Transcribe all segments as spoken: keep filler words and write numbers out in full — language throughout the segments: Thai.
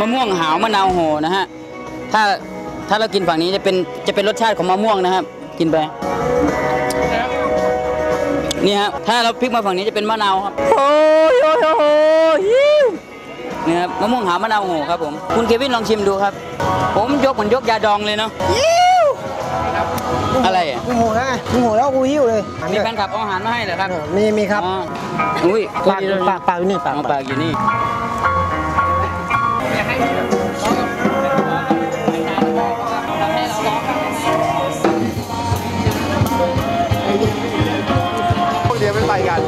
มะม่วงหาวมะนาวโหนะฮะถ้าถ้าเรากินฝั่งนี้จะเป็นจะเป็นรสชาติของมะม่วงนะครับกินไปนี่ครับถ้าเราพลิกมาฝั่งนี้จะเป็นมะนาวครับโอ้ยโอ้ยโอ้ยนี่ครับมะม่วงหาวมะนาวโหครับผมคุณเควินลองชิมดูครับผมยกเหมือนยกยาดองเลยเนาะอะไรอ่ะกูโหดแล้วไงกูโหดแล้วกูหิ้วเลยมีแฟนคลับเอาอาหารมาให้เหรอครับมีมีครับอุ้ยปากปากปากอยู่นี่ปากปากอยู่นี่พวกเดียวไม่ไปกัน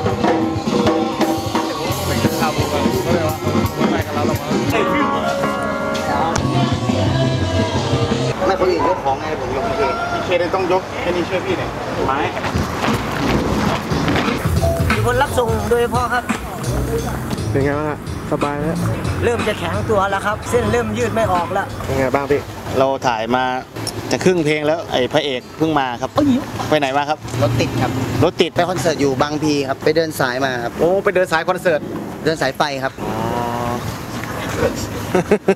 ไม่ไปกับเราหรอกไม่คนอื่นยกของไงผมยกเองเคเลยต้องยกแค่นี้ช่วยพี่หน่อยไม้มีคนรับส่งโดยเฉพาะครับเป็นไงบ้างสบายแล้วเริ่มจะแข็งตัวแล้วครับเส้นเริ่มยืดไม่ออกแล้วเป็นไงบ้างพี่เราถ่ายมาจะครึ่งเพลงแล้วไอ้พระเอกเพิ่งมาครับไปไหนมาครับรถติดครับรถติดไปคอนเสิร์ตอยู่บางพีครับไปเดินสายมาครับโอ้ไปเดินสายคอนเสิร์ตเดินสายไฟครับ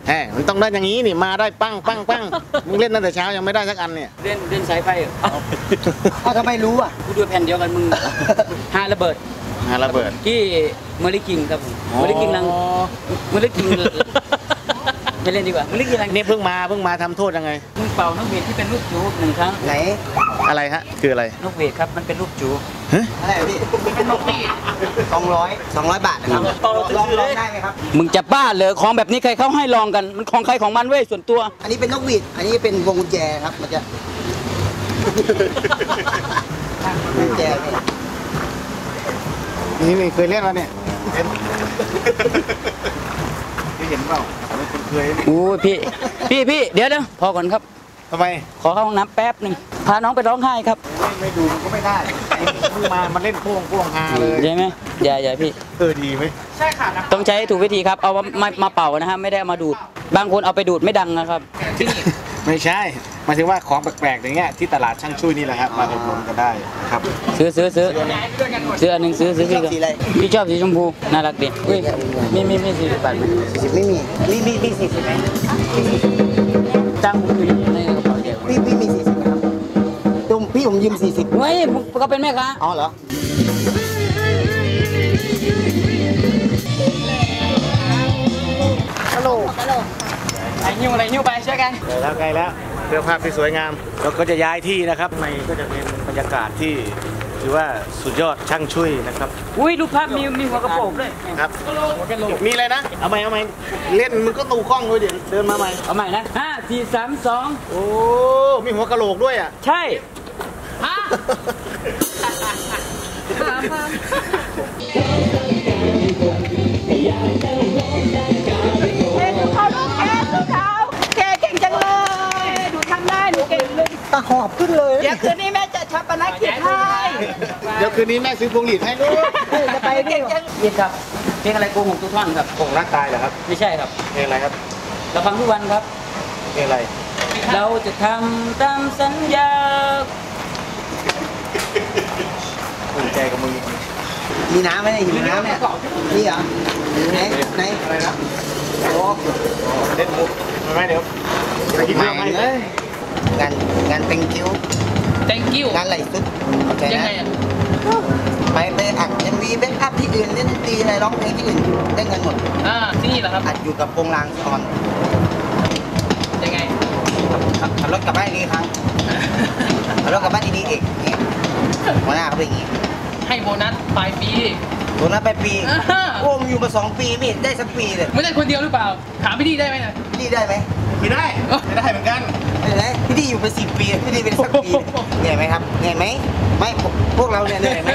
แหมมันต้องได้อย่างนี้นี่มาได้ปั้งปั้งปั้งมึงเล่นตั้งแต่เช้ายังไม่ได้สักอันเนี่ยเล่นเล่นสายไฟอ้าวทำไมรู้อ่ะกูดูแผ่นเดียวกันมึงฮาระเบิดฮาระเบิดที่เมลิกิงครับเมลิกิงลังเมลิกิงไปเล่นดีกว่ามึงเล่นยังไงเนี่ยเพิ่งมาเพิ่งมาทำโทษยังไงมึงเป่านกหวีดที่เป็นลูกจูบหนึ่งครั้งไหนอะไรฮะคืออะไรนกหวีดครับมันเป็นลูกจูบฮะอะไรพี่เป็นนกหวีดสองร้อยสองร้อยบาทนะครับลองลองได้ไหมครับมึงจะบ้าเหรอของแบบนี้ใครเข้าให้ลองกันมันของใครของมันเว้ยส่วนตัวอันนี้เป็นนกหวีดอันนี้เป็นวงกุญแจครับมันจะกุญแจนี่นี่เคยเล่นแล้วเนี่ยเห็นเปล่าอู้พี่พี่พี่เดี๋ยวเดี๋ยวพอก่อนครับทำไมขอเข้าห้องน้ำแป๊บหนึ่งพาน้องไปร้องไห้ครับไม่ดูมันก็ไม่ได้มามันเล่นพ่วงพ่วงฮาเลยใช่ไหมใหญ่ใหญ่พี่เออดีไหมใช่ค่ะต้องใช้ถูกวิธีครับเอามามาเป่านะฮะไม่ได้มาดูดบางคนเอาไปดูดไม่ดังนะครับไม่ใช่หมายถึงว่าของแปลกๆอย่างเงี้ยที่ตลาดช่างช่วยนี่แหละครับมาอุดหนุนกันได้ครับซื้อซื้อซื้อซื้ออันหนึ่งซื้อซื้อพี่พี่ชอบสีชมพูน่ารักดีมีมีมีสี่สิบบาทไหมสี่สิบไม่มีมีมีมีสี่สิบไหมตั้งผมอยู่ในกระเป๋าเดียวพี่พี่มีสี่สิบครับตุ้มพี่ผมยืมสี่สิบเฮ้ยก็เป็นแม่ค้าอ๋อเหรอฮัลโหลฮัลโหลไอ้นิ้วอะไรนิ้วไปช่วยกันไกลแล้วไกลแล้วเรื่องภาพที่สวยงามเราก็จะย้ายที่นะครับในก็จะเป็นบรรยากาศที่ถือว่าสุดยอดช่างช่วยนะครับอุ้ยรูปภาพมีมีหัวกระโปรงเลยครับมีอะไรนะเอาใหม่เอาใหม่เล่นมึงก็ตูกล้องด้วยเดี๋ยวเดินมาใหม่เอาใหม่นะห้าสี่สามสองโอ้มีหัวกระโหลกด้วยอ่ะใช่ฮะหอบขึ้นเลยเดี๋ยวคืนนี้แม่จะชับปนักกิจให้เดี๋ยวคืนนี้แม่ซื้อพวงหลีดให้ลูกจะไปเก่งจังยินครับเพลงอะไรโกหกทุกท่อนครับโกงรักตายเหรอครับไม่ใช่ครับเพลงอะไรครับเราฟังทุกวันครับเพลงอะไรเราจะทำตามสัญญาอุ่นใจกับมึงมีน้ำไหมหิวน้ำเนี่ยนี่เหรอไหนไหนอะไรนะโอ้เด็ดมุกมาไหมเดี๋ยวจะกินอะไรงานงาน thank you thank you งานไหลสุดยังไงไปไปอัดยังมีแบ็คอัพที่อื่นเล่นตีอะไรร้องเพลงที่อื่นได้เงินหมดอ่าที่นี่เหรอครับอัดอยู่กับโปรงลางตอนยังไงขับรถกลับบ้านดีครับขับรถกลับบ้านดีๆเอกหัวหน้าเขาเป็นอย่างนี้ให้โบนัสปลายปีโบนัสปลายปีโอมอยู่มาสองปีไม่ได้สักปีเลยไม่ได้คนเดียวหรือเปล่าถามพี่ดีได้ไหมนะพี่ดีได้ไหมไม่ได้ไม่ได้เหมือนกันพี่ดีอยู่เป็นสิบปีพี่ดีเป็นสักปีเหนื่อยไหมครับเหนื่อยไหมไม่พวกเราเนี่ยเหนื่อยไหม